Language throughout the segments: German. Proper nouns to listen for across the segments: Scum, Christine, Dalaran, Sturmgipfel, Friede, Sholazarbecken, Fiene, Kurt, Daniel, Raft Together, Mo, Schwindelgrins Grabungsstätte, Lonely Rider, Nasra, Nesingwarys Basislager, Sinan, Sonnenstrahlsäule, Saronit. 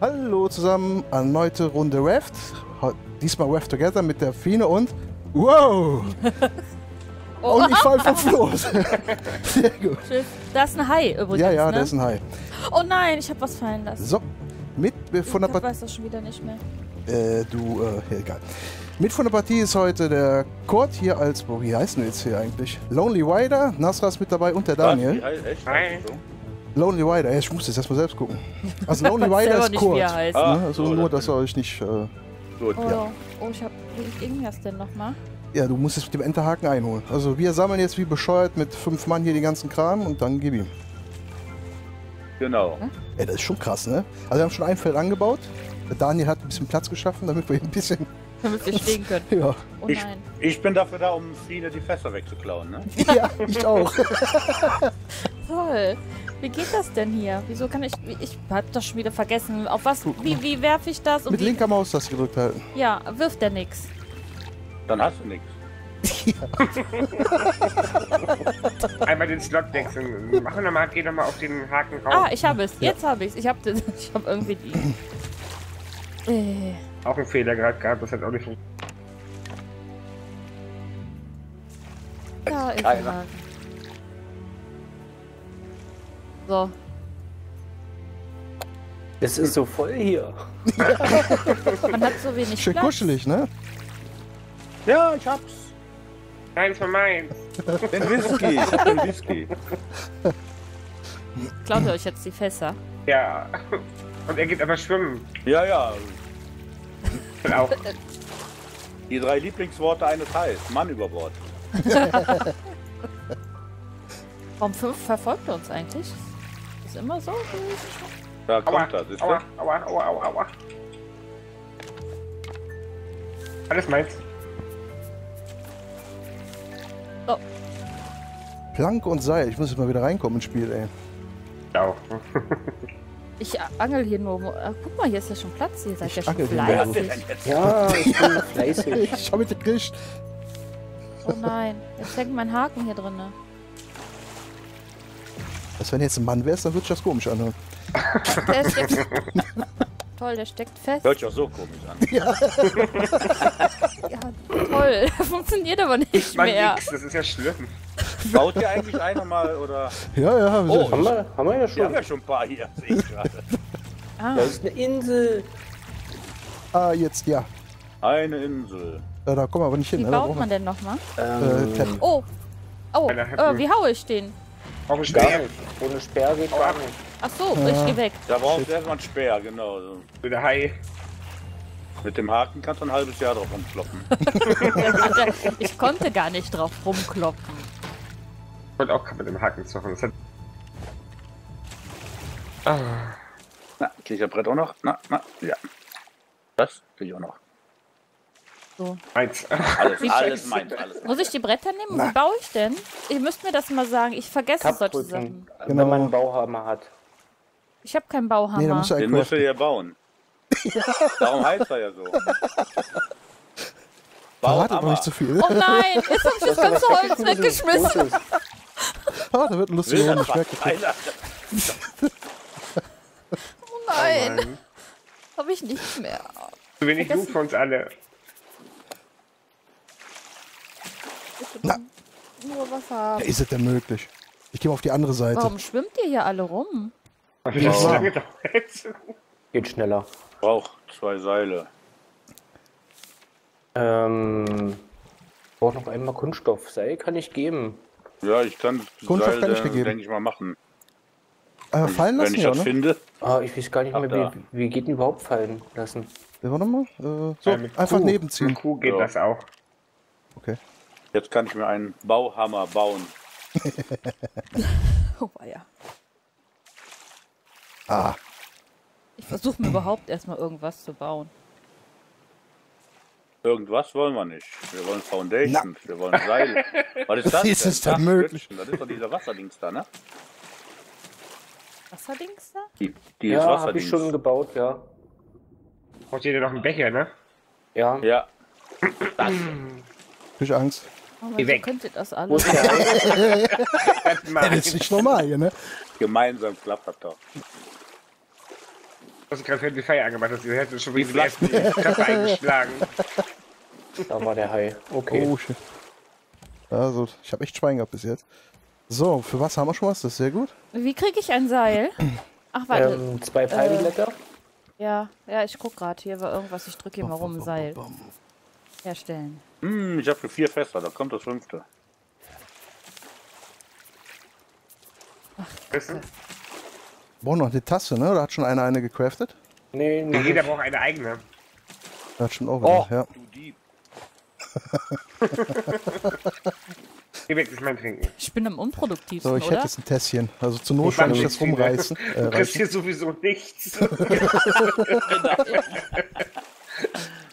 Hallo zusammen, erneute Runde Raft. Diesmal Raft Together mit der Fiene und... Wow! Oh. Und ich fall vom Floß. Sehr gut. Da ist ein Hai übrigens, ja, ja, ne? Da ist ein Hai. Oh nein, ich habe was fallen lassen. So, mit von der Partie... Ich weiß das schon wieder nicht mehr. Egal. Mit von der Partie ist heute der Kurt hier als... Wie heißt denn jetzt hier eigentlich? Lonely Rider, Nasra ist mit dabei und der Daniel. Hi. Lonely Rider, ich muss das erstmal selbst gucken. Also Lonely Rider ist Kurt. Ne? Also so, nur, dass er euch nicht... Gut, oh, ja. Oh, ich hab... Wie ging das denn nochmal? Ja, du musst es mit dem Enterhaken einholen. Also wir sammeln jetzt wie bescheuert mit 5 Mann hier den ganzen Kram und dann gib ihm. Genau. Hm? Ja, das ist schon krass, ne? Also wir haben schon ein Feld angebaut. Der Daniel hat ein bisschen Platz geschaffen, damit wir hier ein bisschen... Damit wir stehen können. Ja. Oh nein. Ich bin dafür da, um Friede die Fässer wegzuklauen, ne? Ja, ich auch. Toll. Wie geht das denn hier? Wieso kann ich... Ich hab das schon wieder vergessen. Auf was... Wie werfe ich das? Und mit linker Maus das gedrückt halten. Ja, wirft der nix. Dann hast du nichts. Ja. Einmal den Slot wechseln. Machen wir mal, geh doch mal auf den Haken raus. Ah, ich habe es. Jetzt habe ich es. Ich hab irgendwie die... Auch ein Fehler gerade gehabt, das hat auch nicht funktioniert. Da ist keiner. So. Es ist so voll hier. Man hat so wenig Platz. Schön kuschelig, ne? Ja, ich hab's. Eins von meins. Den Whisky. Ich hab den Whisky. Klaut ihr euch jetzt die Fässer? Ja. Und er geht aber schwimmen. Ja, ja. Auch. Die 3 Lieblingsworte eines Hais. Mann über Bord. Warum 5 verfolgt uns eigentlich? Ist immer so? Da kommt er, siehst du? Aua. Alles meins. Oh. Planke und Seil. Ich muss jetzt mal wieder reinkommen ins Spiel, ey. Ja. Ich angel hier nur. Guck mal, hier ist ja schon Platz. Ihr seid ja schon fleißig. Ja, ich bin fleißig. Ich hab mich gekriegt. Oh nein, jetzt hängt mein Haken hier drin. Also wenn jetzt ein Mann wärst, dann würde ich das komisch anhören. Der steckt... Toll, der steckt fest. Hört sich auch so komisch an. Ja, ja toll. Funktioniert aber nicht mehr. Nix, das ist ja schlimm. Baut ihr eigentlich einer mal, oder? Ja, ja. Oh, haben wir ja schon. Wir haben ja schon ein paar hier, sehe ich gerade. Ah. Das ist eine Insel. Ah, jetzt, ja. Eine Insel. Ja, da kommen wir aber nicht hin. Wie baut man denn nochmal? Wie haue ich den? Auf den Speer. Ohne Speer geht gar nicht. Ach so, ich geh weg. Da brauchst du erstmal einen Speer, genau. Mit der Hai. Mit dem Haken kannst du ein halbes Jahr drauf rumkloppen. Ich konnte gar nicht drauf rumkloppen. Ich wollte auch mit dem Haken zocken. Das hat... Na, krieg ich das Brett auch noch? Na, ja. Das krieg ich auch noch. So. Meins. Alles meins. Muss ich die Bretter nehmen? Na. Wie baue ich denn? Ihr müsst mir das mal sagen. Ich vergesse solche Sachen. Genau. Wenn man einen Bauhammer hat. Ich habe keinen Bauhammer. Nee, den musst du ja bauen. Ja. Darum heißt er ja so. Verrat aber nicht zu viel. Oh nein, jetzt hab ich das ganze Holz weggeschmissen. Oh, da wird ein lustiger Hund. Oh nein. Hab ich nicht mehr. Zu wenig Blut für uns alle. Na. Nur Wasser haben. Ja, ist es denn möglich? Ich gehe mal auf die andere Seite. Warum schwimmt ihr hier alle rum? Geht schneller. Braucht 2 Seile. Braucht noch einmal Kunststoff. Seil kann ich geben. Ja, ich kann Kunststoff denke ich mal machen. Fallen lassen, wenn ich das finde. Ah, ich weiß gar nicht mehr, wie geht denn überhaupt fallen lassen? Warte mal. So, einfach nebenziehen. Mit Kuh geht das auch. Okay. Jetzt kann ich mir einen Bauhammer bauen. Oh, ja. Ah. Ich versuche mir überhaupt erstmal irgendwas zu bauen. Irgendwas wollen wir nicht. Wir wollen Foundations, wir wollen Seile. Was ist das? Wie ist es denn möglich? Das ist doch dieser Wasserdings da, ne? Wasserdings da? Die ja, Wasserdings. Habe ich schon gebaut, ja. Braucht ihr denn noch einen Becher, ne? Ja. Ja. Danke. Ich hab Angst. Oh, ihr könntet das alles. Das ist nicht normal hier, ne? Gemeinsam klappt das doch. Das ist gerade für die Feier angemacht, dass ihr hättet schon wieder die ersten Klappe eingeschlagen. Da war der Hai. Okay. Oh, shit. Also, ich habe echt Schwein gehabt bis jetzt. So, für was haben wir schon was? Das ist sehr gut. Wie kriege ich ein Seil? Ach, warte. 2 Palmblätter. Ja, ja, ich guck gerade. Hier war irgendwas. Ich drücke hier mal rum. Seil herstellen. Ich habe für 4 Fässer. Da kommt das 5. Ach, Kiste. Braucht noch eine Tasse, ne? Oder hat schon einer eine gecraftet? Nee, nee. Jeder braucht eine eigene. Hat schon auch gemacht, ja. Du Dieb. Geh weg, ich mein Trinken. Ich bin am unproduktivsten, so, ich hätte jetzt ein Tässchen. Also zur Not kann ich das rumreißen. Du kriegst hier sowieso nichts.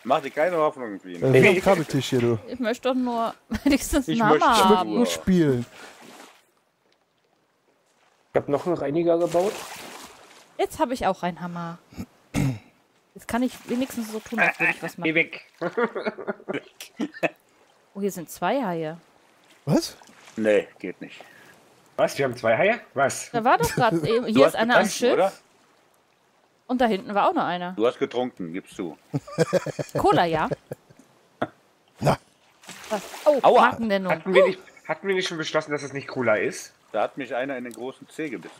Mach dir keine Hoffnung, Fiene. Ich bin am Kabeltisch hier, du. Ich möchte doch nur wenigstens einen Hammer haben. Ich möchte nur spielen. Ich habe noch einen Reiniger gebaut. Jetzt habe ich auch einen Hammer. Jetzt kann ich wenigstens so tun, als würde ich was machen. Geh weg. Oh, hier sind 2 Haie. Was? Nee, geht nicht. Was? Wir haben 2 Haie? Was? Da war doch gerade eben. Hier ist einer am Schiff. Oder? Und da hinten war auch noch einer. Du hast getrunken, gibst du. Cola, ja. Na. Was? Oh, Markennennung. Hatten wir nicht schon beschlossen, dass es nicht Cola ist? Da hat mich einer in den großen Zeh gebissen.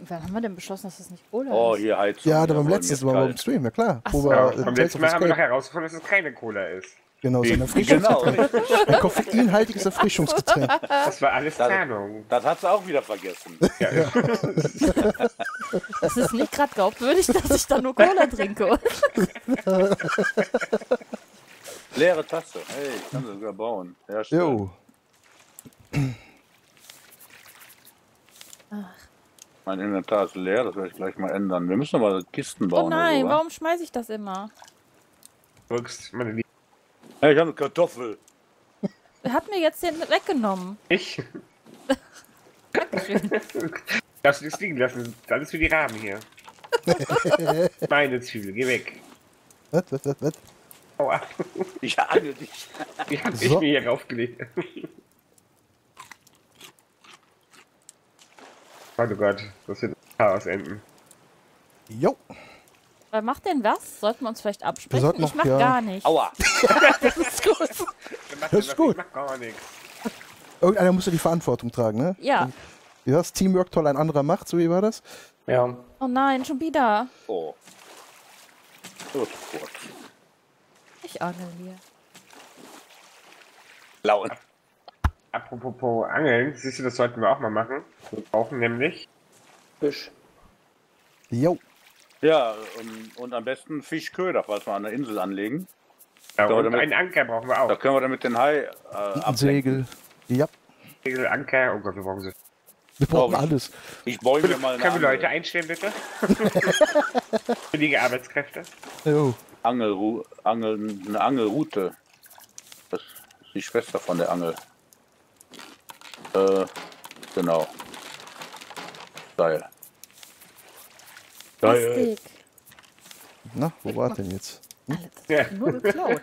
Wann haben wir denn beschlossen, dass das nicht Cola ist? Oh, hier Heizung. Ja, da beim letzten Mal beim Stream, ja klar. So. Ja, beim letzten Mal haben wir doch herausgefunden, dass es keine Cola ist. Genau, so ein Erfrischungsgetränk. Genau. Ein koffeinhaltiges Erfrischungsgetränk. Das war alles Planung. Das hat sie auch wieder vergessen. Ja. Ja. Das ist nicht gerade glaubwürdig, dass ich da nur Cola trinke. Leere Tasse. Hey, ich kann sie sogar bauen. Ja, jo. Ach. Mein Inventar ist leer, das werde ich gleich mal ändern. Wir müssen aber Kisten bauen. Oh nein, oder? Warum schmeiße ich das immer? Meine hey, ich habe eine Kartoffel. Wer hat mir jetzt den weggenommen? Ich. Dankeschön. Darfst du das liegen lassen? Das ist alles für die Raben hier. Meine Zwiebel, geh weg. Was? Aua. Ich angel dich. Die hab ich mir hier raufgelegt. Oh Gott, das wird Chaos enden. Jo. Wer macht denn was? Sollten wir uns vielleicht absprechen? Ich mach gar nichts. Aua. Das ist gut. Das ist gut. Ich mach gar nichts. Irgendeiner muss ja die Verantwortung tragen, ne? Ja. Ja, das Teamwork toll, ein anderer macht, so wie war das? Ja. Oh nein, schon wieder. Oh. Oh Gott. Ich angel hier. Blauen. Apropos Angeln, siehst du, das sollten wir auch mal machen. Wir brauchen nämlich Fisch. Jo. Ja, und am besten Fischköder, falls wir an der Insel anlegen. Ja, und einen Anker brauchen wir auch. Da können wir damit den Hai ablenken. Segel. Ja. Segel, Anker, oh Gott, wir brauchen sie. Wir brauchen alles. Ich bäume mir mal eine Können wir Leute einstellen, bitte? Für die Arbeitskräfte. Jo. Eine Angelrute. Das ist die Schwester von der Angel. Genau. Geil. Geil. Na, wo war denn jetzt? Hm? Alles nur geklaut.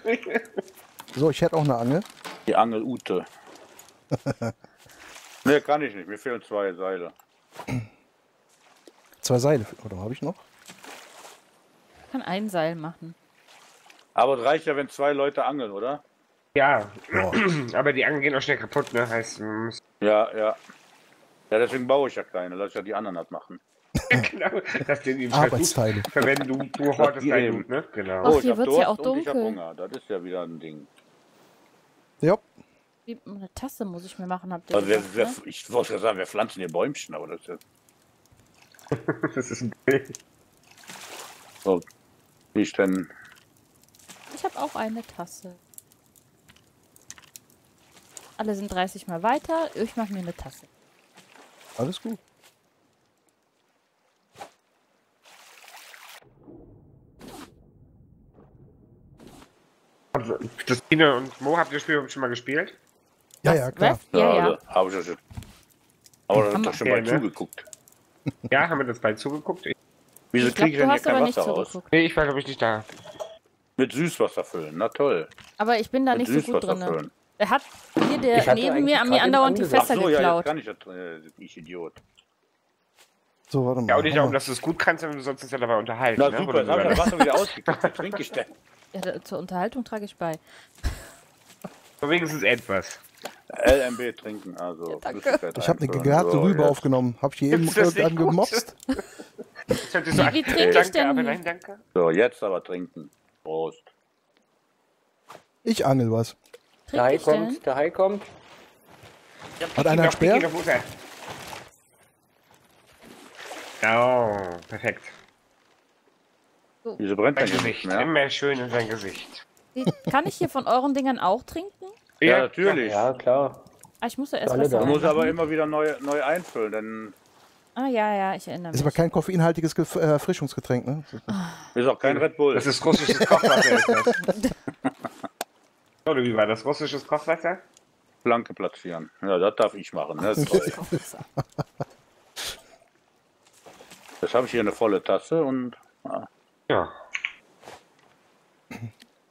So, ich hätte auch eine Angel. Die Angel Ute. Ne, kann ich nicht. Mir fehlen 2 Seile. 2 Seile? Oder habe ich noch? Ich kann ein Seil machen. Aber es reicht ja, wenn 2 Leute angeln, oder? Ja, aber die Angeln gehen auch schnell kaputt, ne? Heißt, ja, deswegen baue ich ja keine, lass ich ja die anderen halt machen. Genau, dass die eben Arbeitsteile verwenden, du hortest dein Blut, ne? Genau. Ach, hier wird's ja auch dunkel. Ich hab Hunger, das ist ja wieder ein Ding. Ja. Eine Tasse muss ich mir machen, habt ihr gesagt, ne? Ich wollte ja sagen, wir pflanzen hier Bäumchen, aber das ist ja... Das ist ein Bild. So, wie ich denn... Ich hab auch eine Tasse. Alle sind 30 mal weiter. Ich mache mir eine Tasse. Alles gut. Also, Christine und Mo, habt ihr das Spiel schon mal gespielt? Ja, ja, klar. Ja. Habe ich das schon. Aber da habt ihr schon mal zugeguckt. Ja, haben wir das bei zugeguckt? Wieso kriege ich denn hier kein Wasser raus? Nee, ich war, glaube ich, nicht da. Mit Süßwasser füllen, na toll. Aber ich bin da nicht so gut drin. Er hat hier neben mir andauernd die Fässer geklaut. Jetzt kann ich, ich Idiot. So, warte mal. Ja, und nicht darum, dass du es gut kannst, wenn du sonst uns ja dabei unterhalten. Na ne? Super, dann das Wasser wieder ausgekippt, Trinkgestell. Ja, da, zur Unterhaltung trage ich bei. Wenigstens etwas. LMB trinken, also. Ja, ich habe eine gegarte Rübe aufgenommen. Habe ich hier eben irgendwann gemopst? Wie trinke ich denn? Aber nein, danke. So, jetzt aber trinken. Prost. Ich angel was. Der Hai kommt, der Hai kommt. Hat einer einen Speer? Oh, perfekt. Wieso brennt mein Gesicht? Immer schön in sein Gesicht. Kann ich hier von euren Dingern auch trinken? Ja, natürlich. Ja, klar. Ah, ich muss ja erst was. Du musst aber immer wieder neu einfüllen, denn... Ah, ja, ja, ich erinnere mich. Ist aber kein koffeinhaltiges Erfrischungsgetränk, ne? Ist auch kein Red Bull. Das ist russisches Kochwasser, ist das. Oder wie war das? Russisches Kochwasser? Flanke platzieren. Ja, das darf ich machen, ne? Das ist toll. Jetzt habe ich hier eine volle Tasse und... Ah. Ja.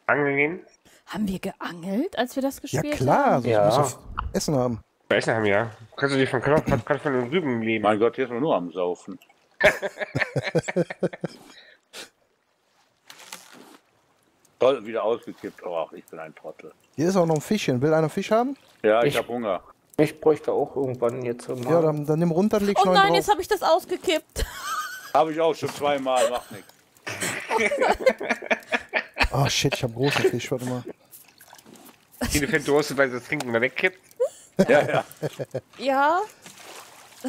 Angeln gehen? Haben wir geangelt, als wir das gespielt haben? Ja klar, sonst muss auf Essen haben. Bei Essen haben, ja. Kannst du dich von Knochen, kannst von den Rüben leben. Mein Gott, jetzt sind wir nur am Saufen. Toll, wieder ausgekippt. Oh, ich bin ein Trottel. Hier ist auch noch ein Fischchen. Will einer Fisch haben? Ja, ich habe Hunger. Ich bräuchte auch irgendwann jetzt mal. Ja, dann nimm runter, leg schnell. Oh nein, drauf. Jetzt habe ich das ausgekippt. Habe ich auch schon zweimal, macht nichts. Oh shit, ich hab großen Fisch, warte mal. Viele finden Durst, weil sie das Trinken mal wegkippt. Ja, ja. Ja.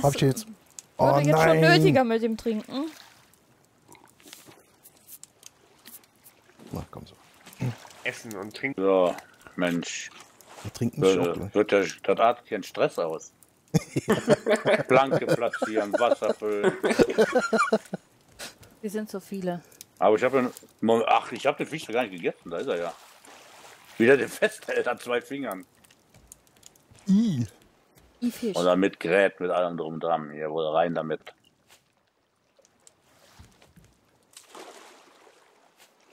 Hab ich jetzt. Oh nein. Jetzt schon nötiger mit dem Trinken. Na, komm so. Essen und trinken. So, Mensch. Wir trinken schon. Wird das Art keinen Stress aus. Planke platzieren, Wasser füllen. Wir sind so viele. Aber ich habe den... Ach, ich habe den Fisch gar nicht gegessen. Da ist er ja. Wieder den festhält an zwei Fingern. Fisch. Und damit Grät mit allem drum dran. Hier, wohl rein damit.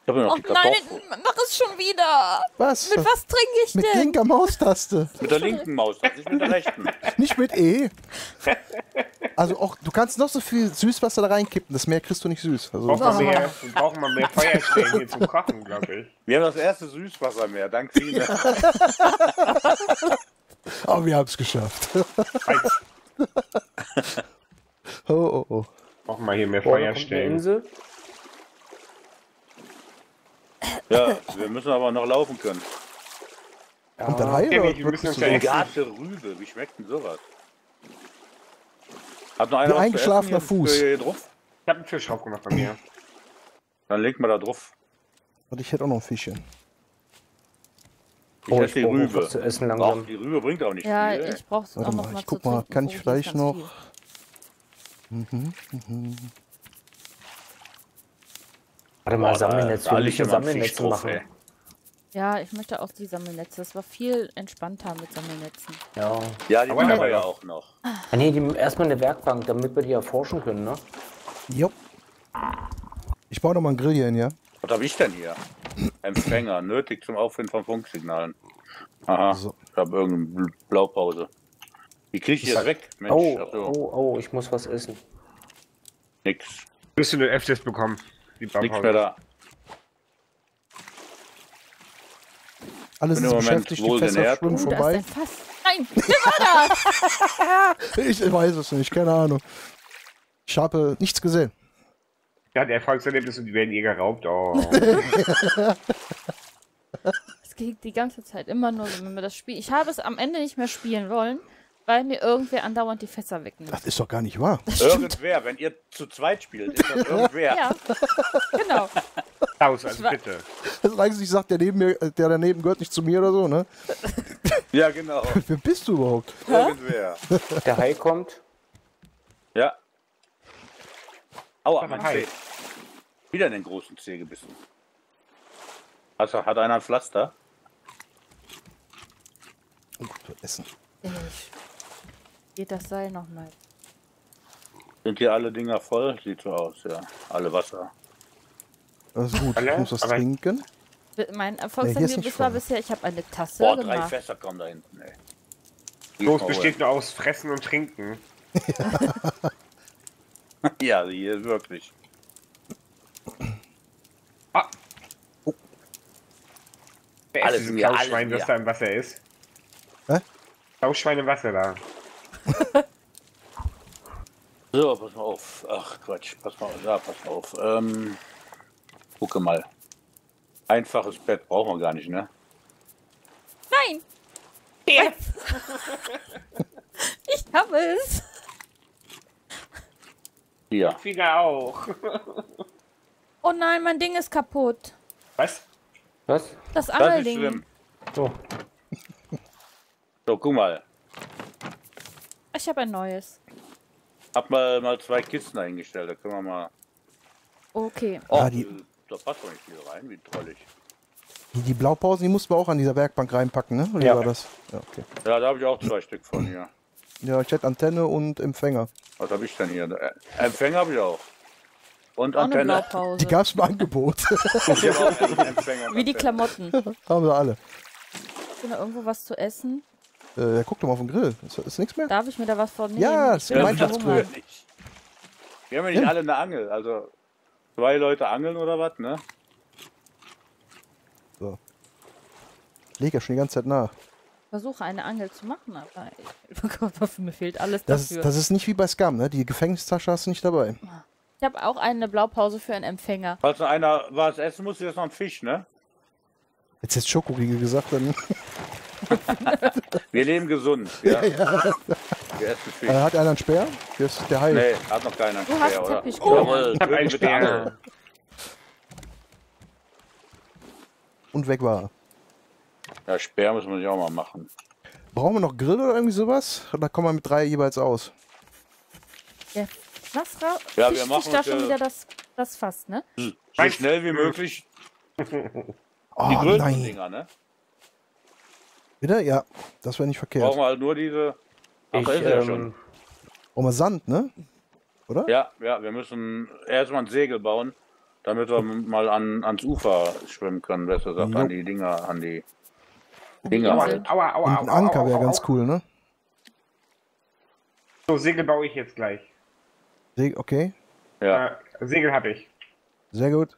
Ich habe noch die Kartoffel. Nein, mach es schon wieder. Was? Mit was trinke ich denn? Mit linker Maustaste. Mit der linken Maustaste, nicht mit der rechten. Nicht mit E. Also auch, du kannst noch so viel Süßwasser da reinkippen, das mehr kriegst du nicht süß. Also wir brauchen mal mehr Feuerstellen hier zum Kochen, glaube ich. Wir haben das erste Süßwasser mehr, dank Fiene. Aber wir haben es geschafft. Oh, oh, oh. Brauchen wir hier mehr Feuerstellen. Ja, wir müssen aber noch laufen können. Kommt dann heil, oder? Wir müssen uns eine gegarte Rübe, wie schmeckt denn sowas? Habt noch einen eingeschlafener Fuß. Ich hab einen Fisch aufgemacht bei mir. Dann legt man da drauf. Und ich hätte auch noch ein Fischchen. Ich hätte die Rübe. Zu essen langsam. Die Rübe bringt auch nicht viel. Ja, ich brauch's auch noch mal. Ich guck mal, kann ich vielleicht noch... Warte mal, Sammelnetze. Wir müssen Sammelnetze machen. Ja, ich möchte auch die Sammelnetze. Das war viel entspannter mit Sammelnetzen. Ja, ja, die wollen wir ja auch noch. Ah, nee, erstmal eine Werkbank, damit wir die erforschen können, ne? Jupp. Ich baue noch mal einen Grill hier hin, ja? Was habe ich denn hier? Empfänger, nötig zum Auffinden von Funksignalen. Aha, so. Ich habe irgendeine Blaupause. Wie kriege ich das weg? Mensch, oh, ich muss was essen. Nix. Bist du den F-Test bekommen? Die Blaupause. Nix mehr da. Alles ist beschäftigt, die Fässer schwimmen vorbei. Nein, wer war das? Ich weiß es nicht, keine Ahnung. Ich habe nichts gesehen. Ja, der Erfolgserlebnis und die werden eh geraubt. Oh. Es ging die ganze Zeit immer nur, wenn wir das Spiel... Ich habe es am Ende nicht mehr spielen wollen, weil mir irgendwer andauernd die Fässer wegnimmt. Das ist doch gar nicht wahr. Irgendwer, wenn ihr zu zweit spielt, ist das irgendwer. Ja, genau. Aus, also bitte. Das ist eigentlich, sagt, der daneben gehört nicht zu mir oder so, ne? Ja, genau. Wer bist du überhaupt? Irgendwer. Der Hai kommt. Ja. Aua, mein Hai. Wieder in den großen Zeh gebissen. Also, hat einer ein Pflaster? Oh Gott, wir essen. Geht das Seil nochmal? Sind hier alle Dinger voll? Sieht so aus, ja. Alle Wasser. Das ist gut, ich muss was trinken. Mein Erfolgserlebnis war bisher, ich habe eine Tasse gemacht. 3 Fässer kommen da hinten, ey. Los besteht nur aus Fressen und Trinken. Ja. Ja, hier wirklich. Ah. Oh. Wer alles ist dieses Klauschwein, das da im Wasser ist? Hä? Klauschwein im Wasser da. So, pass mal auf. Ach Quatsch, pass mal auf. Ja, pass mal auf. Gucke mal. Einfaches Bett brauchen wir gar nicht, ne? Nein! Ja. Ich habe es. Ja. Finger auch. Oh nein, mein Ding ist kaputt. Was? Was? Das Angelding. Das ist schlimm. So. So, guck mal. Ich habe ein neues. Hab mal zwei Kisten eingestellt, da können wir mal... Okay. Oh, ja, da passt doch nicht viel rein, wie trollig. Die Blaupausen, die mussten wir auch an dieser Werkbank reinpacken, ne? Oder ja. War das? Ja, okay. Ja, da habe ich auch zwei Stück von hier. Ja, ich hätte Antenne und Empfänger. Was habe ich denn hier? Empfänger habe ich auch. Und auch Antenne. Die gab es im Angebot. Wie die Klamotten. Haben wir alle. Ist denn da irgendwo was zu essen? Ja, guck doch mal auf den Grill. Ist nichts mehr? Darf ich mir da was vornehmen? Ja, das ist Gemeinschaftsgrill. Wir haben ja nicht alle eine Angel. Also zwei Leute angeln oder was, ne? So. Ich lege ja schon die ganze Zeit nach. Versuche eine Angel zu machen, aber mir fehlt alles dafür. Das ist nicht wie bei Scum, ne? Die Gefängnistasche hast du nicht dabei. Ich habe auch eine Blaupause für einen Empfänger. Falls einer was essen muss, ist das noch ein Fisch, ne? Jetzt ist Schokoriegel gesagt. Dann wir leben gesund, ja. Ja. Wir essen Fisch. Hat einer einen Speer? Der ist der Heilige. Nee, hat noch keiner einen Speer, hast oder? Teppich, oh, ich hab einen Speer. Und weg war. Ja, Speer müssen wir nicht auch mal machen. Brauchen wir noch Grill oder irgendwie sowas? Da kommen wir mit drei jeweils aus. Ja, Nasra, ja, wir machen da schon wieder das Fass, ne? So schnell wie möglich. Oh, die größten Dinger, ne? Bitte? Ja, das wäre nicht verkehrt. Brauchen wir halt nur diese... Ach, ist ja schon. Brauchen wir Sand, ne? Oder? Ja, ja, wir müssen erstmal ein Segel bauen, damit wir mal ans Ufer schwimmen können, besser gesagt, an die Dinger, an die... Dinger halt. Aua, aua, aua, ein Anker wäre ganz cool, ne? So, Segel baue ich jetzt gleich. Okay. Ja. Segel habe ich. Sehr gut.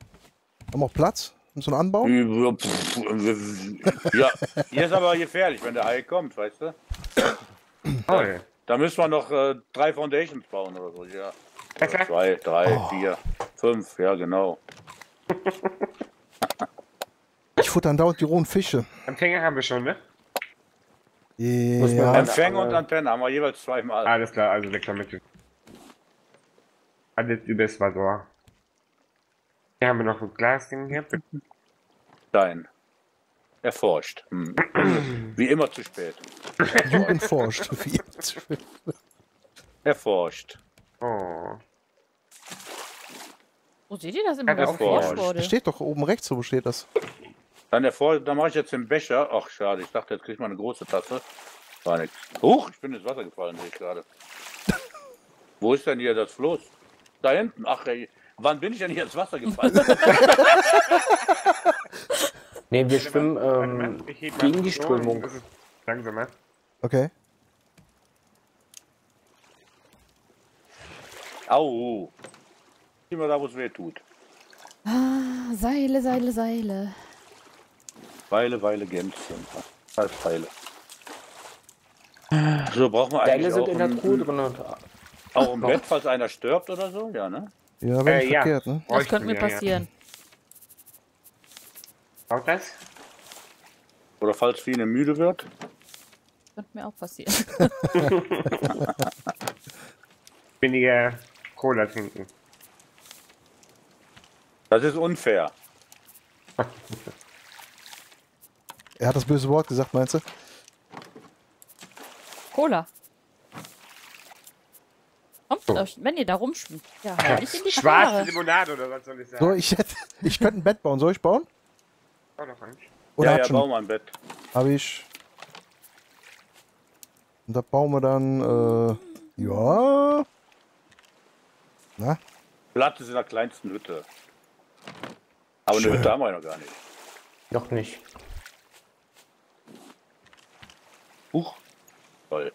Haben wir auch Platz? Müssen wir anbauen? Ja, hier ist aber gefährlich, wenn der Hai kommt, weißt du? Okay. Da müssen wir noch drei Foundations bauen oder so, ja. Oder zwei, drei, vier, fünf, ja genau. Ich futtern dauernd die rohen Fische. Empfänger haben wir schon, ne? Ja. Empfänger und Antenne haben wir jeweils zweimal. Alles klar, also weg damit. Alles übers Wasser. Hier haben wir noch ein Glasding hier. Nein. Erforscht. Hm. Wie immer zu spät. Jugend forscht. Wie immer zu spät. Erforscht. Oh. Wo seht ihr das immer? Das steht doch oben rechts, wo steht das? Dann mache ich jetzt den Becher. Ach, schade, ich dachte, jetzt kriege ich mal eine große Tasse. War nichts. Huch, ich bin ins Wasser gefallen, sehe ich gerade. Wo ist denn hier das Floß? Da hinten. Ach, ey, wann bin ich denn hier ins Wasser gefallen? Ne, wir schwimmen gegen die Strömung. Langsam. Okay. Au. Immer da, wo es weh tut. Ah, Seile, Seile, Seile. Weile, Weile, Gänschen. Als Teile. So brauchen wir eigentlich auch im Bett, falls einer stirbt oder so, ja, ne? Ja, wenn ja. Verkehrt, ne? Das könnte mir passieren. Ja. Auch das? Oder falls Fiene müde wird? Könnte mir auch passieren. Weniger Cola trinken. Das ist unfair. Er hat das böse Wort gesagt, meinst du? Cola. Kommt euch, wenn ihr da rumschwimmt. Ja, ich in die schwarze Haare. Limonade oder was soll ich sagen? So, ich könnte ein Bett bauen. Soll ich bauen? Oh, doch eigentlich. Oder ja, bauen wir ein Bett. Hab ich. Und da bauen wir dann, ja. Na? Platz ist in der kleinsten Hütte. Aber eine Hütte haben wir noch gar nicht. Noch nicht. Huch. Toll.